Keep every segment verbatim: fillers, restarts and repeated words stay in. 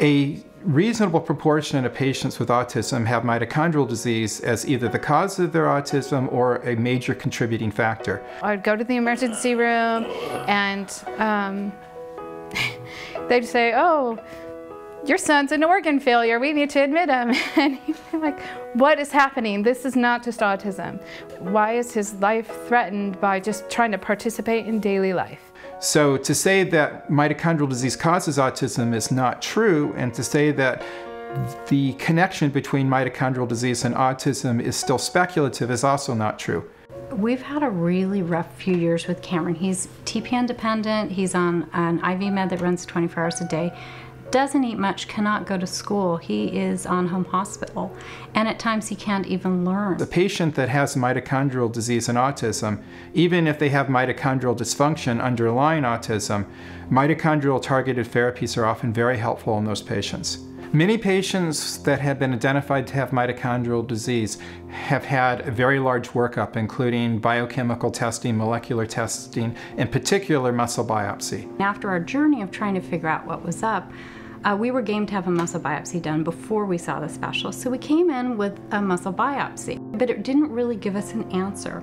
A reasonable proportion of patients with autism have mitochondrial disease as either the cause of their autism or a major contributing factor. I'd go to the emergency room and um, they'd say, oh, your son's an organ failure, we need to admit him. And he'd be like, what is happening? This is not just autism. Why is his life threatened by just trying to participate in daily life? So to say that mitochondrial disease causes autism is not true, and to say that the connection between mitochondrial disease and autism is still speculative is also not true. We've had a really rough few years with Cameron. He's T P N dependent, he's on an I V med that runs twenty-four hours a day, doesn't eat much, cannot go to school. He is on home hospital, and at times he can't even learn. The patient that has mitochondrial disease and autism, even if they have mitochondrial dysfunction underlying autism, mitochondrial targeted therapies are often very helpful in those patients. Many patients that have been identified to have mitochondrial disease have had a very large workup, including biochemical testing, molecular testing, in particular muscle biopsy. After our journey of trying to figure out what was up, uh, we were game to have a muscle biopsy done before we saw the specialist, so we came in with a muscle biopsy, but it didn't really give us an answer.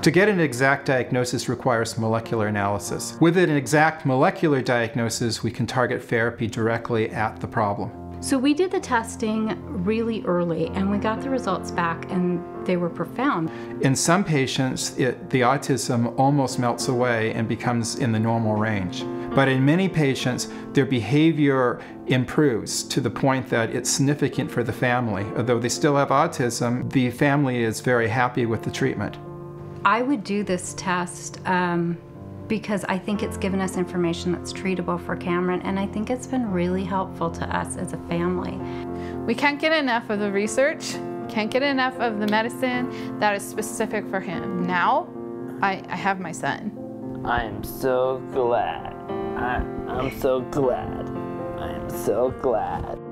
To get an exact diagnosis requires molecular analysis. With an exact molecular diagnosis, we can target therapy directly at the problem. So we did the testing really early, and we got the results back, and they were profound. In some patients, it, the autism almost melts away and becomes in the normal range. But in many patients, their behavior improves to the point that it's significant for the family. Although they still have autism, the family is very happy with the treatment. I would do this test um, because I think it's given us information that's treatable for Cameron, and I think it's been really helpful to us as a family. We can't get enough of the research, can't get enough of the medicine that is specific for him. Now, I, I have my son. I'm so glad. I, I'm so glad. I'm so glad.